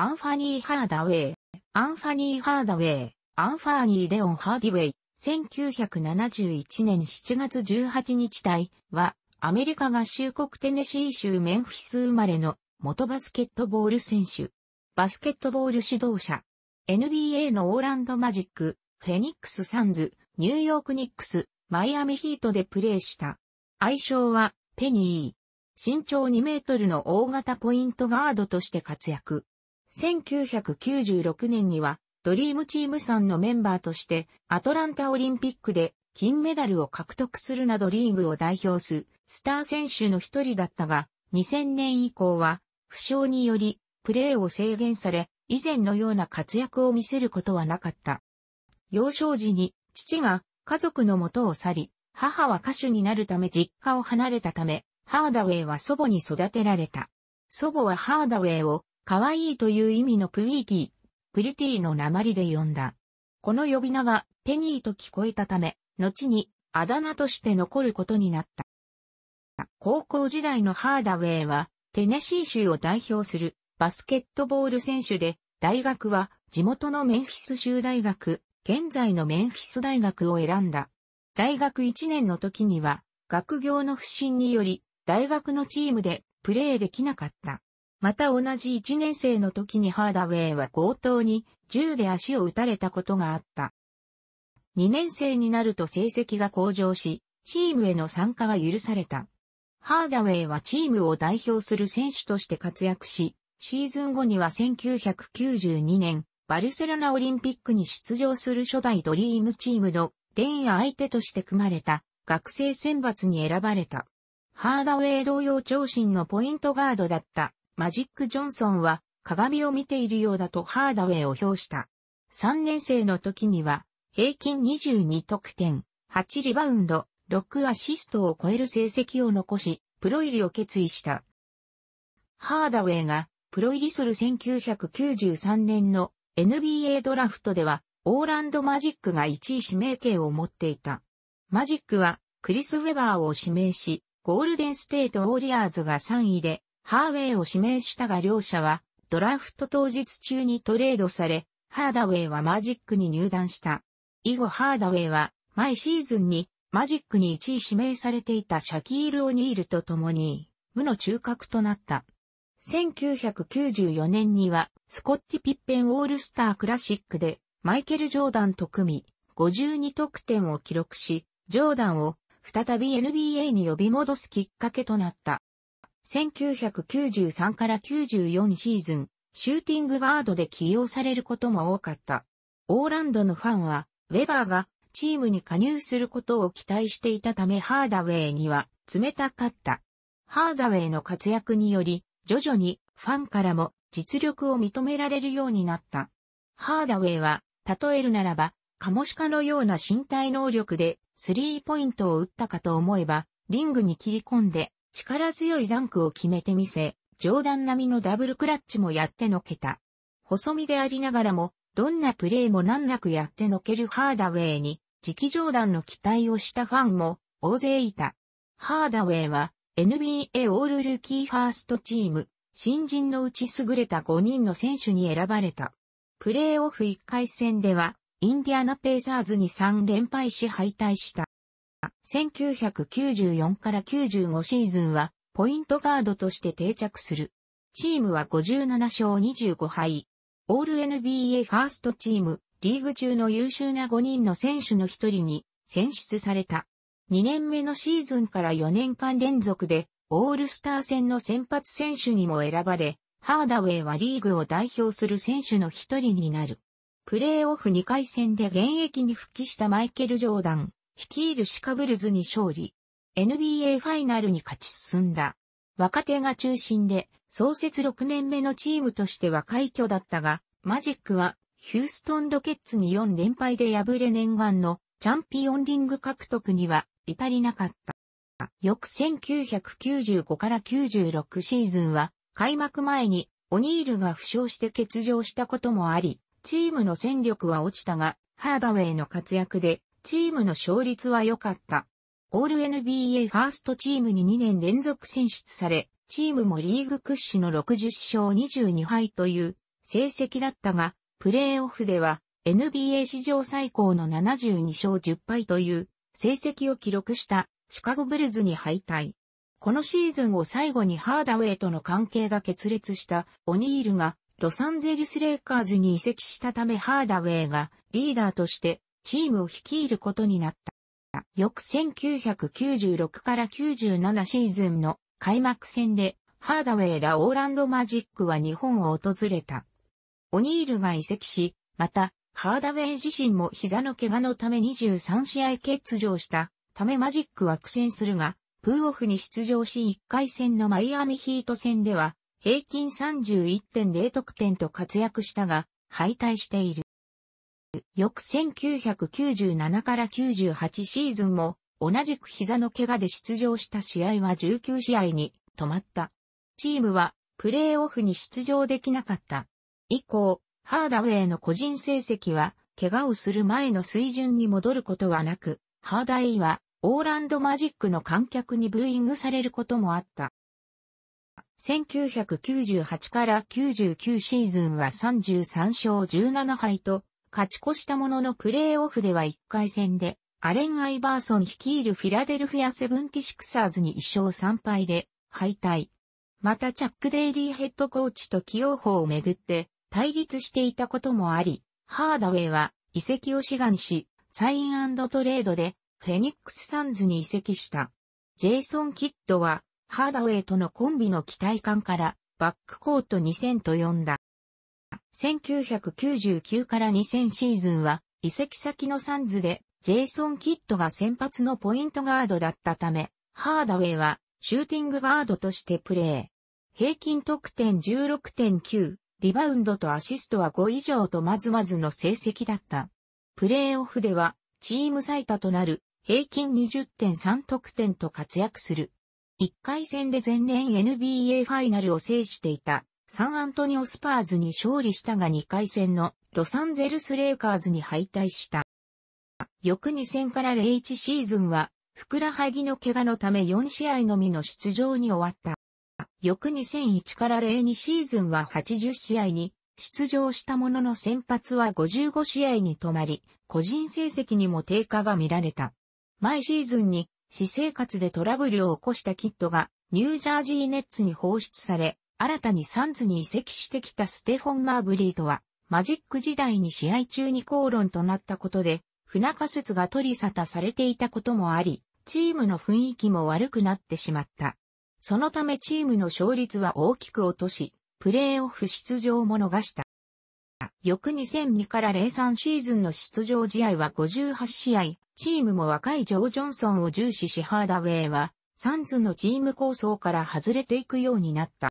アンファニー・ハーダウェイ、アンファーニー・レオン・ハーディウェイ、1971年7月18日対は、アメリカ合衆国テネシー州メンフィス生まれの元バスケットボール選手。バスケットボール指導者。NBA のオーランドマジック、フェニックスサンズ、ニューヨークニックス、マイアミヒートでプレーした。愛称は、ペニー。身長2メートルの大型ポイントガードとして活躍。1996年には、ドリームチームさんのメンバーとして、アトランタオリンピックで金メダルを獲得するなどリーグを代表するスター選手の一人だったが、2000年以降は、負傷により、プレーを制限され、以前のような活躍を見せることはなかった。幼少時に父が家族の元を去り、母は歌手になるため実家を離れたため、ハーダウェイは祖母に育てられた。祖母はハーダウェイを可愛いという意味のプリティの訛りで呼んだ。この呼び名がペニーと聞こえたため、後にあだ名として残ることになった。高校時代のハーダウェイはテネシー州を代表するバスケットボール選手で、大学は地元のメンフィス州大学、現在のメンフィス大学を選んだ。大学1年の時には、学業の不振により、大学のチームでプレーできなかった。また同じ1年生の時にハーダウェイは強盗に銃で足を撃たれたことがあった。2年生になると成績が向上し、チームへの参加が許された。ハーダウェイはチームを代表する選手として活躍し、シーズン後には1992年、バルセロナオリンピックに出場する初代ドリームチームの連相手として組まれた学生選抜に選ばれた。ハーダウェイ同様長身のポイントガードだったマジック・ジョンソンは鏡を見ているようだとハーダウェイを評した。3年生の時には平均22得点、8リバウンド、6アシストを超える成績を残し、プロ入りを決意した。ハーダウェイがプロ入りする1993年の NBA ドラフトではオーランドマジックが1位指名権を持っていた。マジックはクリス・ウェバーを指名し、ゴールデンステート・ウォリアーズが3位でハーウェイを指名したが両者はドラフト当日中にトレードされ、ハーダウェイはマジックに入団した。以後ハーダウェイは毎シーズンにマジックに1位指名されていたシャキール・オニールと共に無の中核となった。1994年にはスコッティ・ピッペン・オールスター・クラシックでマイケル・ジョーダンと組み52得点を記録し、ジョーダンを再び NBA に呼び戻すきっかけとなった。1993から94シーズン、シューティングガードで起用されることも多かった。オーランドのファンはウェバーがチームに加入することを期待していたためハーダウェイには冷たかった。ハーダウェイの活躍により、徐々にファンからも実力を認められるようになった。ハーダウェイは、例えるならば、カモシカのような身体能力でスリーポイントを打ったかと思えば、リングに切り込んで力強いダンクを決めてみせ、ジョーダン並みのダブルクラッチもやってのけた。細身でありながらも、どんなプレーも難なくやってのけるハーダウェイに、次期ジョーダンの期待をしたファンも大勢いた。ハーダウェイは、NBA オールルーキーファーストチーム、新人のうち優れた5人の選手に選ばれた。プレーオフ1回戦では、インディアナペイサーズに3連敗し敗退した。1994から95シーズンは、ポイントガードとして定着する。チームは57勝25敗。オール NBA ファーストチーム、リーグ中の優秀な5人の選手の1人に選出された。2年目のシーズンから4年間連続でオールスター戦の先発選手にも選ばれ、ハーダウェイはリーグを代表する選手の一人になる。プレーオフ2回戦で現役に復帰したマイケル・ジョーダン、率いるシカゴブルズに勝利。NBA ファイナルに勝ち進んだ。若手が中心で創設6年目のチームとしては快挙だったが、マジックはヒューストン・ロケッツに4連敗で敗れ念願のチャンピオンリング獲得には至りなかった。翌1995から96シーズンは開幕前にオニールが負傷して欠場したこともあり、チームの戦力は落ちたが、ハーダウェイの活躍でチームの勝率は良かった。オール NBA ファーストチームに2年連続選出され、チームもリーグ屈指の60勝22敗という成績だったが、プレーオフでは NBA 史上最高の72勝10敗という成績を記録したシカゴブルズに敗退。このシーズンを最後にハーダウェイとの関係が決裂したオニールがロサンゼルスレイカーズに移籍したためハーダウェイがリーダーとしてチームを率いることになった。翌1996から97シーズンの開幕戦でハーダウェイらオーランドマジックは日本を訪れた。オニールが移籍し、またハーダウェイ自身も膝の怪我のため23試合欠場したためマジックは苦戦するが、プーオフに出場し1回戦のマイアミヒート戦では平均 31.0 得点と活躍したが敗退している。翌1997から98シーズンも同じく膝の怪我で出場した試合は19試合に止まった。チームはプレーオフに出場できなかった。以降、ハーダウェイの個人成績は怪我をする前の水準に戻ることはなく、ハーダウェイはオーランドマジックの観客にブーイングされることもあった。1998から99シーズンは33勝17敗と勝ち越したもののプレーオフでは1回戦でアレン・アイバーソン率いるフィラデルフィアセブンティシクサーズに1勝3敗で敗退。またチャック・デイリーヘッドコーチと起用法をめぐって対立していたこともあり、ハーダウェイは移籍を志願し、サイン&トレードでフェニックスサンズに移籍した。ジェイソン・キッドは、ハーダウェイとのコンビの期待感から、バックコート2000と呼んだ。1999から2000シーズンは、移籍先のサンズで、ジェイソン・キッドが先発のポイントガードだったため、ハーダウェイは、シューティングガードとしてプレー。平均得点 16.9、リバウンドとアシストは5以上とまずまずの成績だった。プレーオフでは、チーム最多となる。平均 20.3 得点と活躍する。1回戦で前年 NBA ファイナルを制していたサンアントニオスパーズに勝利したが2回戦のロサンゼルスレイカーズに敗退した。翌2000から01シーズンはふくらはぎの怪我のため4試合のみの出場に終わった。翌2001から02シーズンは80試合に出場したものの先発は55試合に止まり、個人成績にも低下が見られた。前シーズンに私生活でトラブルを起こしたキッドがニュージャージーネッツに放出され、新たにサンズに移籍してきたステフォン・マーブリーとはマジック時代に試合中に口論となったことで不仲説が取り沙汰されていたこともあり、チームの雰囲気も悪くなってしまった。そのためチームの勝率は大きく落とし、プレーオフ出場も逃した。翌2002から03シーズンの出場試合は58試合。チームも若いジョー・ジョンソンを重視しハーダウェイはサンズのチーム構想から外れていくようになった。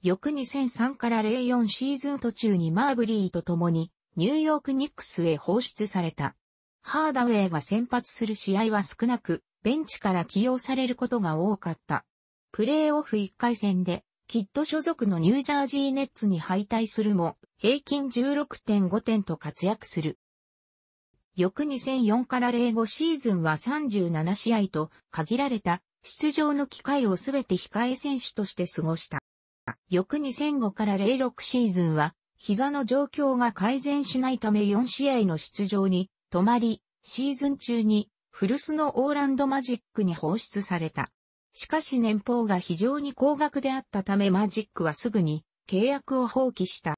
翌2003から04シーズン途中にマーブリーと共にニューヨーク・ニックスへ放出された。ハーダウェイが先発する試合は少なく、ベンチから起用されることが多かった。プレーオフ1回戦でキッド所属のニュージャージーネッツに敗退するも、平均 16.5 点と活躍する。翌2004から05シーズンは37試合と限られた出場の機会をすべて控え選手として過ごした。翌2005から06シーズンは膝の状況が改善しないため4試合の出場に止まり、シーズン中に古巣のオーランドマジックに放出された。しかし年俸が非常に高額であったためマジックはすぐに契約を放棄した。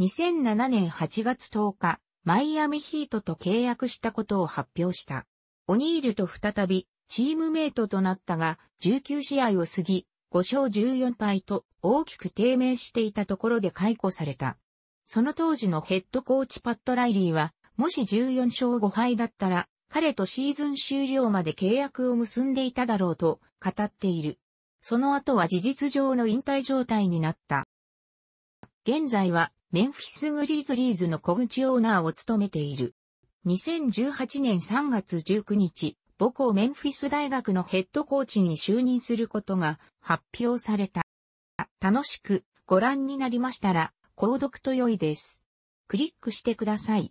2007年8月10日。マイアミヒートと契約したことを発表した。オニールと再びチームメイトとなったが19試合を過ぎ5勝14敗と大きく低迷していたところで解雇された。その当時のヘッドコーチパット・ライリーはもし14勝5敗だったら彼とシーズン終了まで契約を結んでいただろうと語っている。その後は事実上の引退状態になった。現在はメンフィスグリズリーズの小口オーナーを務めている。2018年3月19日、母校メンフィス大学のヘッドコーチに就任することが発表された。楽しくご覧になりましたら、購読と良いです。クリックしてください。